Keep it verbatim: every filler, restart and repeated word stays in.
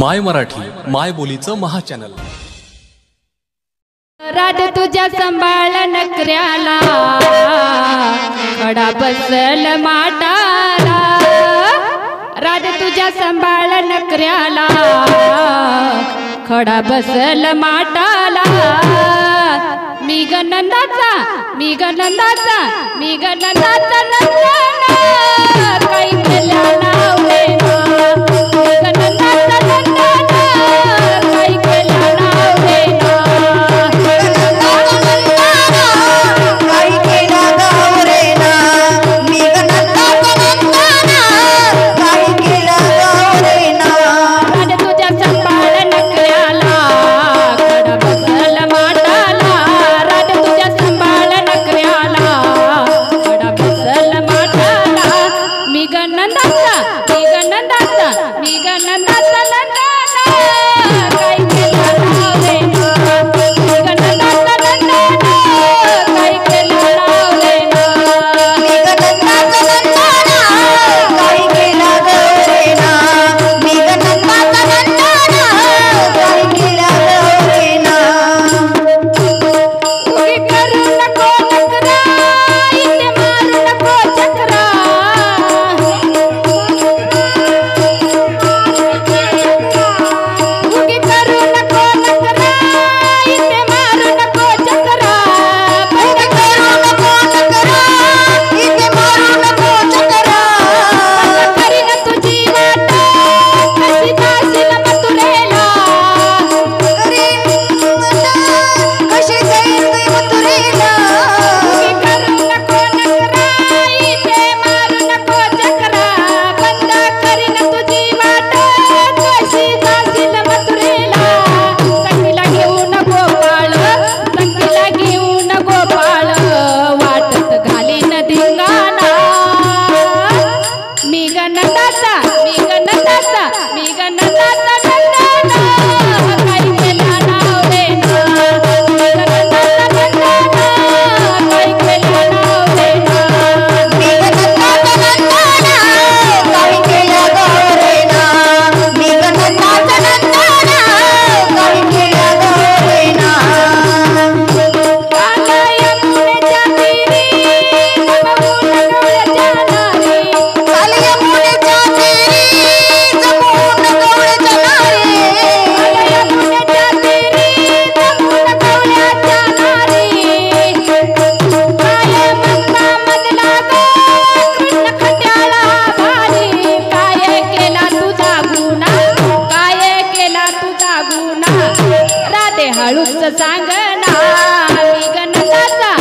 My Marathi माय बोलीचं महाचॅनल। रात तुझ्या सांभाळला नकऱ्याला खडा बसल माटाला, रात तुझ्या सांभाळला नकऱ्याला खडा बसल माटाला। मी ग नंदाचा मी ग नंदाचा मी ग नंदाचा नंदना काही केल्याना सांगना मी गणदाचा